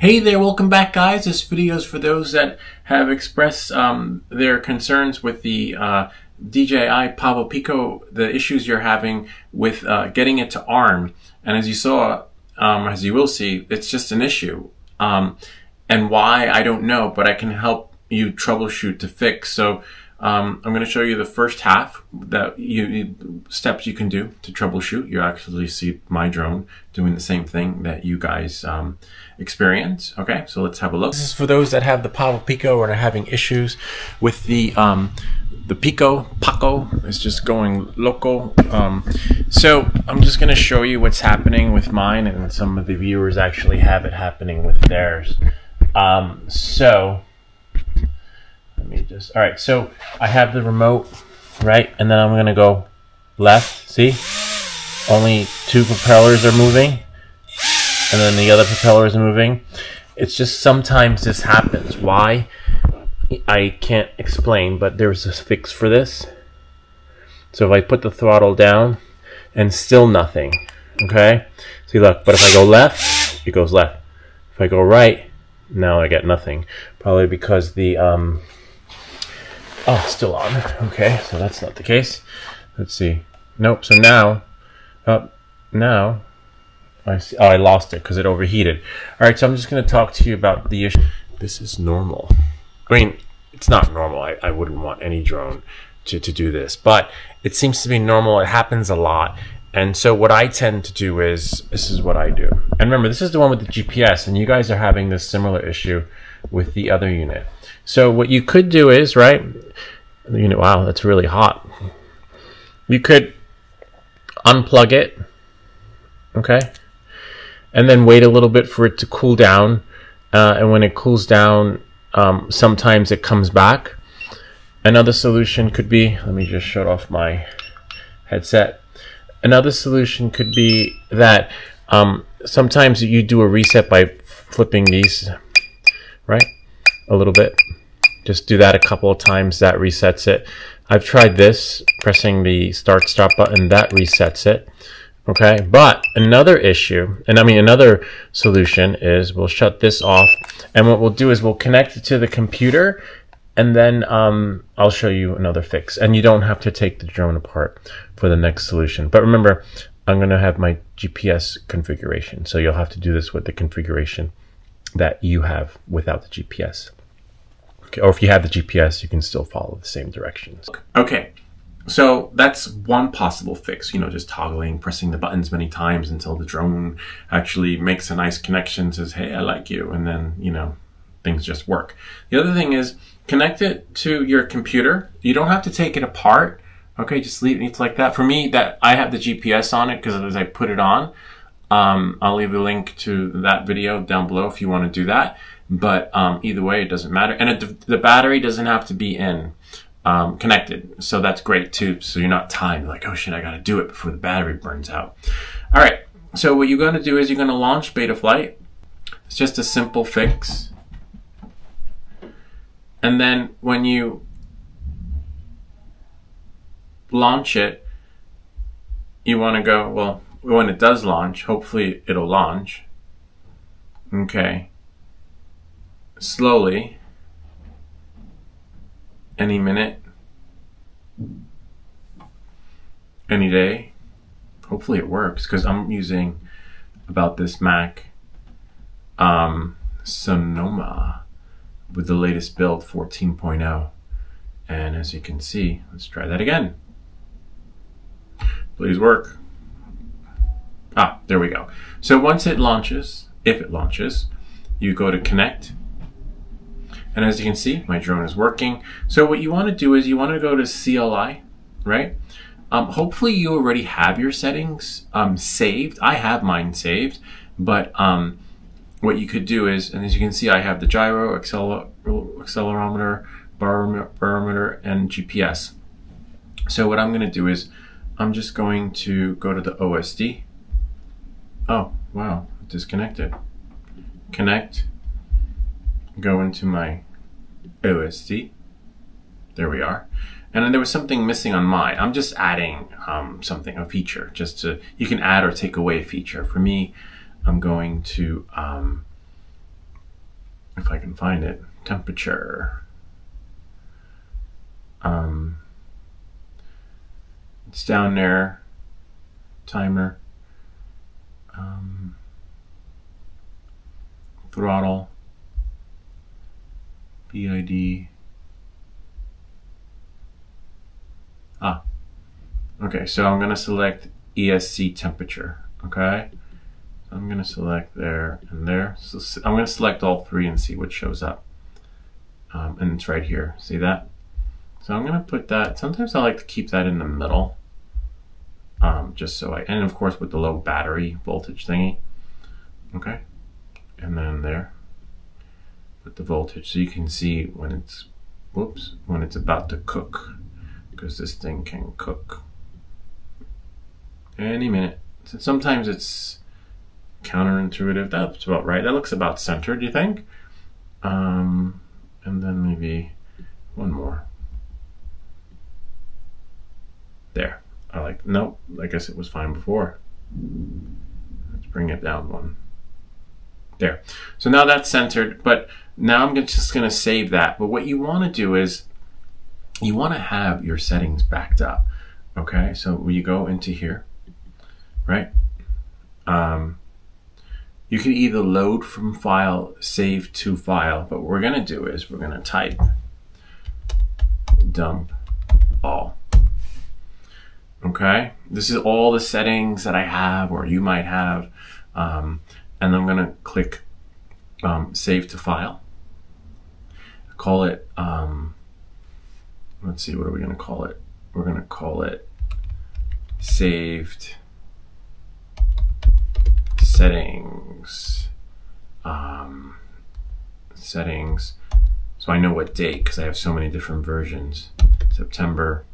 Hey there, welcome back guys. This video is for those that have expressed their concerns with the DJI Pavo Pico, the issues you're having with getting it to ARM. And as you saw, as you will see, it's just an issue. And why, I don't know, but I can help you troubleshoot to fix. So I'm gonna show you the first half, that steps you can do to troubleshoot. You actually see my drone doing the same thing that you guys experience. Okay, so let's have a look. This is for those that have the Pavo Pico or are having issues with the Paco, it's just going loco. So I'm just gonna show you what's happening with mine, and some of the viewers actually have it happening with theirs. All right, so I have the remote, right? And then I'm gonna go left, see? Only two propellers are moving, and then the other propeller is moving. It's just sometimes this happens. Why? I can't explain, but there's a fix for this. So if I put the throttle down, and still nothing, okay? See, look, but if I go left, it goes left. If I go right, now I get nothing. Probably because the, oh, still on. Okay, so that's not the case. Let's see. Nope. So now, now, I see. Oh, I lost it because it overheated. All right. So I'm just going to talk to you about the issue. This is normal. I mean, it's not normal. I wouldn't want any drone to do this, but it seems to be normal. It happens a lot. And so what I tend to do is, this is what I do. And remember, this is the one with the GPS, and you guys are having this similar issue with the other unit. So what you could do is, right, you know, wow, that's really hot. You could unplug it, okay, and then wait a little bit for it to cool down. And when it cools down, sometimes it comes back. Another solution could be, let me just shut off my headset. Another solution could be that sometimes you do a reset by flipping these, right? A little bit. Just do that a couple of times, that resets it. I've tried this, pressing the start stop button, that resets it. Okay, but another issue, and I mean another solution, is we'll shut this off, and what we'll do is we'll connect it to the computer, and then I'll show you another fix. And you don't have to take the drone apart for the next solution. But remember, I'm going to have my GPS configuration, so you'll have to do this with the configuration that you have without the GPS. Okay, or if you have the GPS, you can still follow the same directions. Okay, so that's one possible fix, you know, just toggling, pressing the buttons many times until the drone actually makes a nice connection, says, hey, I like you, and then, you know, things just work. The other thing is, connect it to your computer. You don't have to take it apart, okay? Just leave it like that. For me, that I have the GPS on it because as I put it on, I'll leave the link to that video down below if you want to do that. But either way, it doesn't matter. And the battery doesn't have to be in connected. So that's great too. So you're not timed like, oh shit, I got to do it before the battery burns out. All right. So what you're going to do is you're going to launch Betaflight. It's just a simple fix. And then when you launch it, you want to go, well, when it does launch, hopefully it'll launch. Okay. Slowly. Any minute. Any day. Hopefully it works, because I'm using about this Mac Sonoma with the latest build 14.0. And as you can see, let's try that again. Please work. Ah, there we go. So once it launches, if it launches, you go to connect. And as you can see, my drone is working. So what you want to do is you want to go to CLI, right? Hopefully you already have your settings saved. I have mine saved, but what you could do is, and as you can see, I have the gyro, accelerometer, barometer, and GPS. So what I'm going to do is I'm just going to go to the OSD. Oh, wow, disconnected. Connect, go into my OSD. There we are. And then there was something missing on mine. I'm just adding something, a feature, just to, you can add or take away a feature. For me, I'm going to can find it. Temperature. It's down there. Timer. Throttle. PID. Ah. Okay, so I'm going to select ESC temperature. Okay. I'm going to select there and there. So I'm going to select all three and see what shows up. And it's right here. See that? So I'm going to put that. Sometimes I like to keep that in the middle. Just so I, and of course with the low battery voltage thingy. Okay. And then there. Put the voltage so you can see when it's, whoops, when it's about to cook. Because this thing can cook any minute. So sometimes it's counterintuitive. That's about right. That looks about center, do you think? And then maybe one more. There. I like, nope, I guess it was fine before. Let's bring it down one. There. So now that's centered, but now I'm just going to save that. But what you want to do is you want to have your settings backed up. Okay, so we go into here, right? You can either load from file, save to file, but what we're going to do is we're going to type dump all. Okay, this is all the settings that I have or you might have. And I'm going to click save to file. Call it, let's see, what are we going to call it? We're going to call it saved settings, settings. So I know what date, because I have so many different versions. September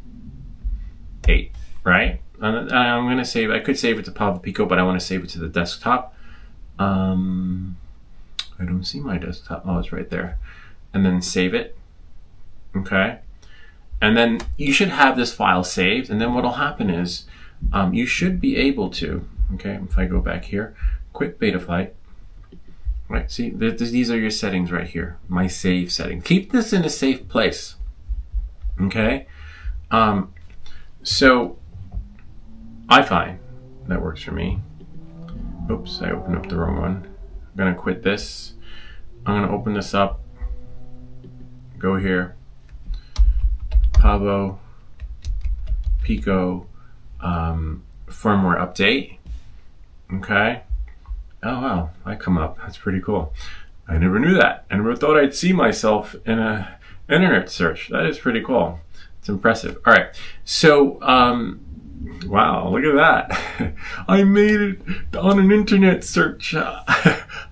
8, right? And I'm going to save, I could save it to Pavo Pico, but I want to save it to the desktop. I don't see my desktop. Oh, it's right there. And then save it. Okay. And then you should have this file saved. And then what'll happen is, you should be able to, okay, if I go back here, quit Betaflight. Right, see, these are your settings right here, my save setting. Keep this in a safe place, okay? So I find that works for me. Oops, I opened up the wrong one. I'm gonna quit this. I'm gonna open this up, go here, Pavo Pico firmware update. Okay. Oh wow, I come up. That's pretty cool. I never knew that. I never thought I'd see myself in a internet search. That is pretty cool. It's impressive. All right. So wow, look at that. I made it on an internet search.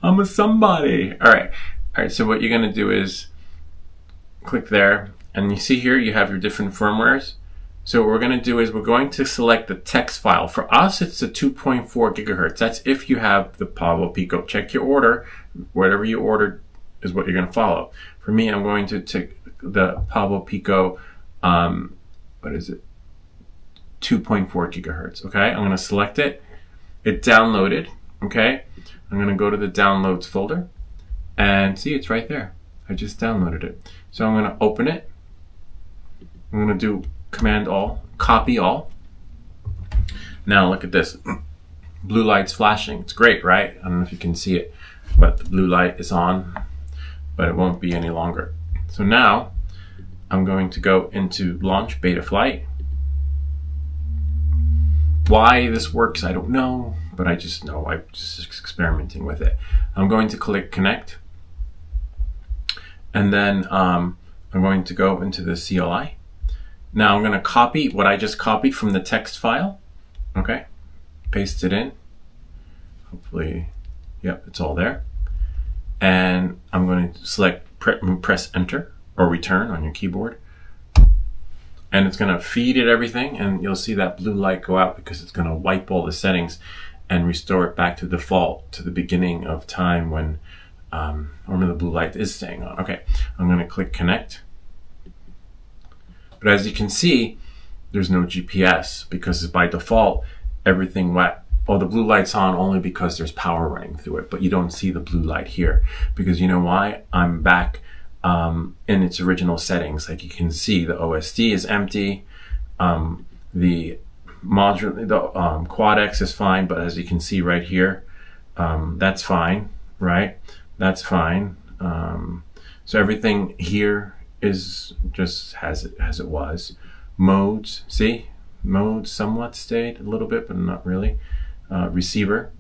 I'm a somebody. All right. All right. So what you're going to do is click there, and you see here you have your different firmwares. So what we're going to do is we're going to select the text file. For us, it's the 2.4 gigahertz. That's if you have the Pavo Pico. Check your order. Whatever you ordered is what you're going to follow. For me, I'm going to take the Pavo Pico, what is it? 2.4 gigahertz, okay? I'm going to select it. It downloaded, okay? I'm going to go to the downloads folder and see it's right there. I just downloaded it. So I'm going to open it. I'm going to do Command all, copy all. Now look at this. Blue light's flashing. It's great, right? I don't know if you can see it, but the blue light is on, but it won't be any longer. So now I'm going to go into launch Betaflight. Why this works, I don't know, but I just know I'm just experimenting with it. I'm going to click connect. And then I'm going to go into the CLI. Now I'm going to copy what I just copied from the text file. Okay, paste it in. Hopefully, yep, it's all there. And I'm going to select, press enter or return on your keyboard. And it's going to feed it everything. And you'll see that blue light go out because it's going to wipe all the settings and restore it back to default, to the beginning of time when the blue light is staying on. Okay, I'm going to click connect. But as you can see, there's no GPS because by default, everything oh, the blue light's on only because there's power running through it, but you don't see the blue light here because you know why? I'm back in its original settings. Like you can see the OSD is empty. The module, the quad X is fine, but as you can see right here, that's fine, right? That's fine. So everything here is just as it was. Modes, see? Modes somewhat stayed a little bit, but not really. Receiver,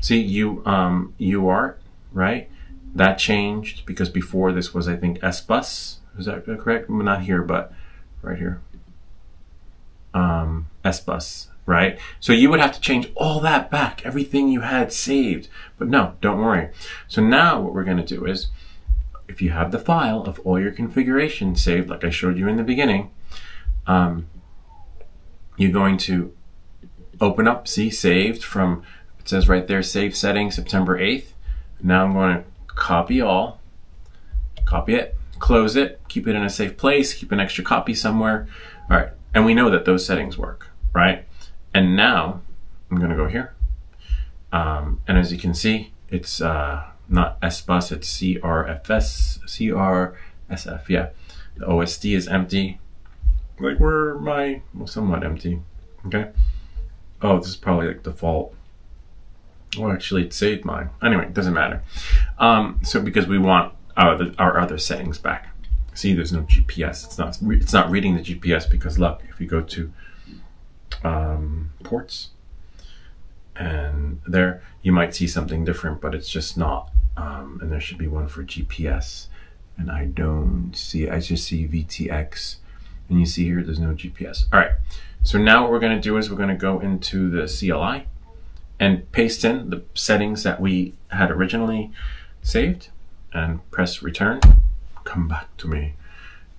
see, UART, right? That changed because before this was, I think, S-bus. Is that correct? Well, not here, but right here. S-bus, right? So you would have to change all that back, everything you had saved. But no, don't worry. So now what we're going to do is, if you have the file of all your configuration saved, like I showed you in the beginning, you're going to open up, see, saved from, it says right there, save settings, September 8th. Now I'm going to copy all, copy it, close it, keep it in a safe place, keep an extra copy somewhere. All right, and we know that those settings work, right? And now I'm going to go here. And as you can see, it's not S-bus, it's CRSF, yeah. The OSD is empty. Like where my, well, somewhat empty, okay? Oh, this is probably like default. Well, actually it saved mine. Anyway, it doesn't matter. So because we want our other settings back. See, there's no GPS. It's not reading the GPS because look, if you go to ports and there, you might see something different, but it's just not. And there should be one for GPS. And I don't see, I just see VTX. And you see here, there's no GPS. All right, so now what we're gonna do is we're gonna go into the CLI and paste in the settings that we had originally saved and press return, come back to me.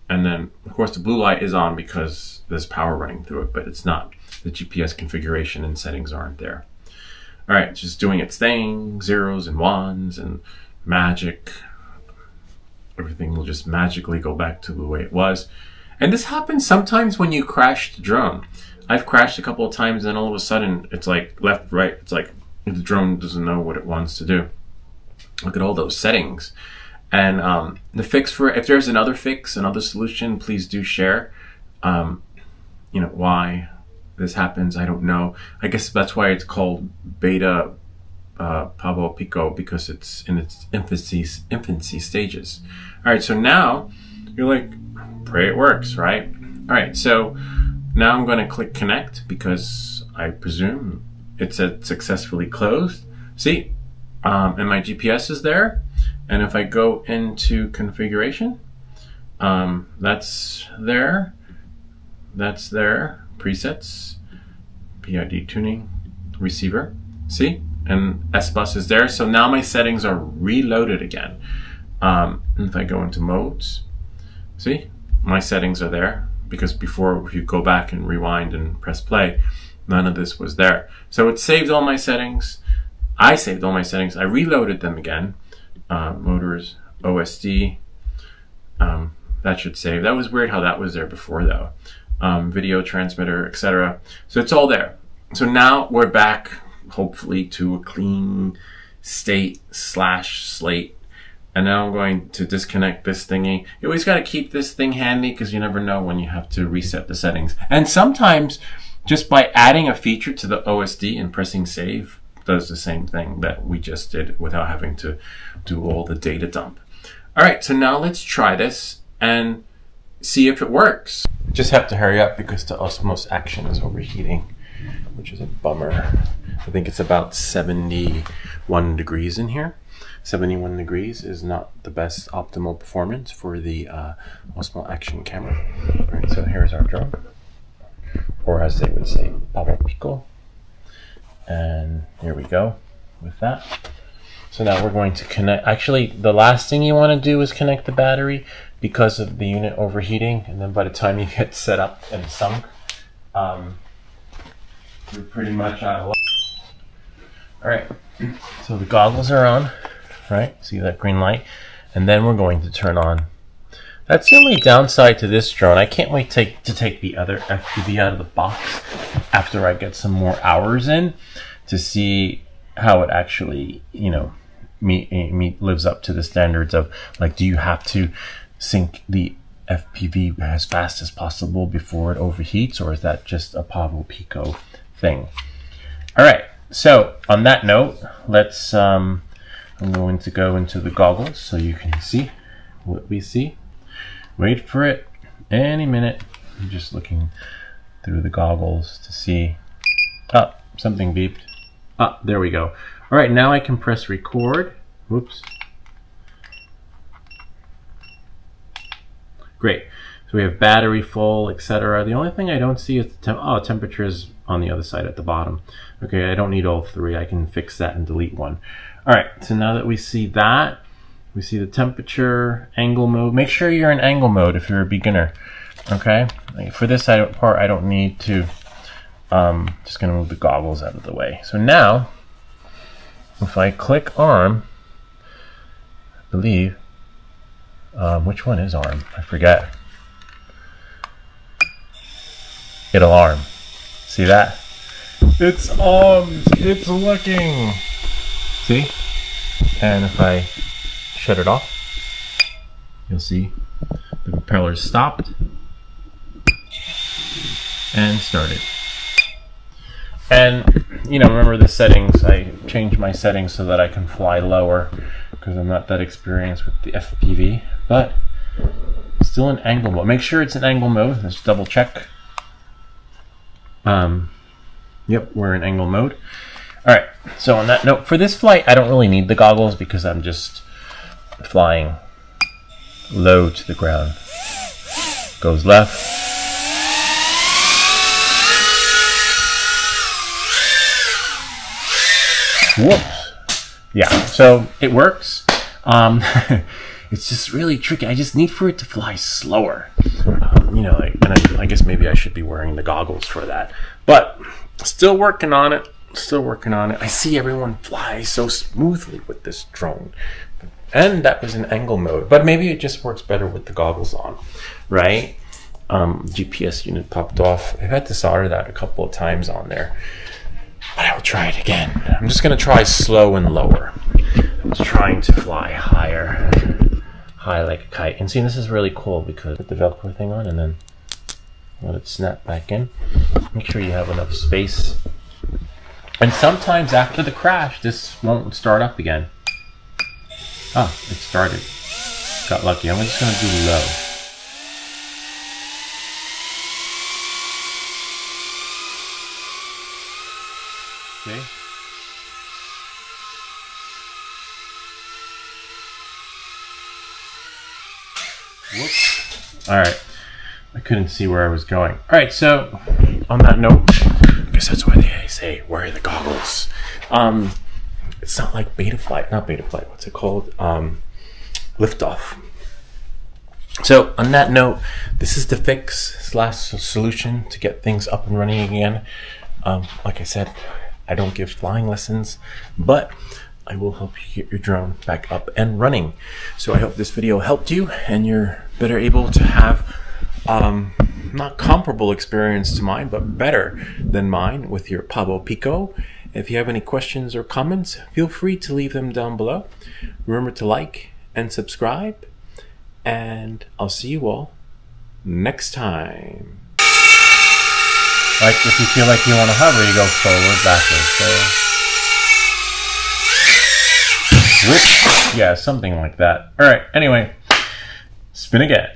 And then of course the blue light is on because there's power running through it, but it's not. The GPS configuration and settings aren't there. All right, just doing its thing, zeros and ones and magic. Everything will just magically go back to the way it was. And this happens sometimes when you crash the drone. I've crashed a couple of times and all of a sudden it's like left, right. It's like the drone doesn't know what it wants to do. Look at all those settings. And the fix for, if there's another fix, another solution, please do share. You know, why this happens, I don't know. I guess that's why it's called Beta Pavo Pico, because it's in its infancy stages. All right, so now you're like, pray it works, right? All right, so now I'm going to click connect because I presume it said successfully closed. See, and my GPS is there. And if I go into configuration, that's there. That's there. Presets, PID tuning, receiver. See, and S-bus is there. So now my settings are reloaded again. If I go into modes, see, my settings are there because before, if you go back and rewind and press play, none of this was there. So it saved all my settings. I saved all my settings. I reloaded them again. Motors, OSD, that should save. That was weird how that was there before though. Video transmitter, etc. So it's all there. So now we're back, hopefully, to a clean state slash slate. And now I'm going to disconnect this thingy. You always got to keep this thing handy because you never know when you have to reset the settings. And sometimes just by adding a feature to the OSD and pressing save does the same thing that we just did without having to do all the data dump. All right, so now let's try this and see if it works. Just have to hurry up because the Osmo Action is overheating, which is a bummer. I think it's about 71 degrees in here. 71 degrees is not the best optimal performance for the Osmo Action camera. All right, so here's our drone, or as they would say, Pavo Pico. And here we go with that. So now we're going to connect. Actually, the last thing you want to do is connect the battery because of the unit overheating. And then by the time you get set up and sunk, you're pretty much out of luck. All right, so the goggles are on. Right, see that green light, and then we're going to turn on. That's the only downside to this drone. I can't wait to take the other FPV out of the box after I get some more hours in, to see how it actually, you know, lives up to the standards of, like, do you have to sync the FPV as fast as possible before it overheats, or is that just a Pavo Pico thing? All right, so on that note, let's I'm going to go into the goggles so you can see what we see. Wait for it any minute. I'm just looking through the goggles to see. Oh, something beeped. Ah, there we go. All right, now I can press record. Whoops. Great. So we have battery full, etc. The only thing I don't see is the temperature is on the other side at the bottom. Okay, I don't need all three. I can fix that and delete one. All right, so now that we see that, we see the temperature, angle mode. Make sure you're in angle mode if you're a beginner. Okay, for this part, I don't need to, just gonna move the goggles out of the way. So now, if I click arm, I believe, which one is arm? I forget. It'll arm. See that? It's armed, it's looking. See? And if I shut it off, you'll see the propeller stopped and started. And, you know, remember the settings. I changed my settings so that I can fly lower because I'm not that experienced with the FPV, but still in angle mode. Make sure it's in angle mode. Let's double check. Yep, we're in angle mode. All right, so on that note, for this flight, I don't really need the goggles because I'm just flying low to the ground. Goes left. Whoops. Yeah, so it works. It's just really tricky. I just need for it to fly slower. You know, I guess maybe I should be wearing the goggles for that. But still working on it. Still working on it. I see everyone fly so smoothly with this drone. And that was in angle mode. But maybe it just works better with the goggles on, right? GPS unit popped off. I've had to solder that a couple of times on there. But I will try it again. I'm just going to try slow and lower. I'm just trying to fly higher, high like a kite. And see, this is really cool because put the Velcro thing on and then let it snap back in. Make sure you have enough space. And sometimes after the crash, this won't start up again. Ah, it started. Got lucky. I'm just going to do low. Okay. Whoops. All right. I couldn't see where I was going. All right. So on that note, I guess that's why they say wear the goggles. It's not like Betaflight. Not Betaflight. What's it called? Liftoff. So on that note, this is the fix / solution to get things up and running again. Like I said, I don't give flying lessons, but I will help you get your drone back up and running. So I hope this video helped you and you're better able to have not comparable experience to mine, but better than mine with your Pavo Pico. If you have any questions or comments, feel free to leave them down below. Remember to like and subscribe, and I'll see you all next time. Like, if you feel like you want to hover, you go forward, backwards, so... Whoops. Yeah, something like that. Alright, anyway. Spin again.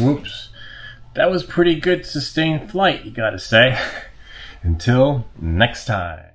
Whoops. That was pretty good sustained flight, you gotta say. Until next time.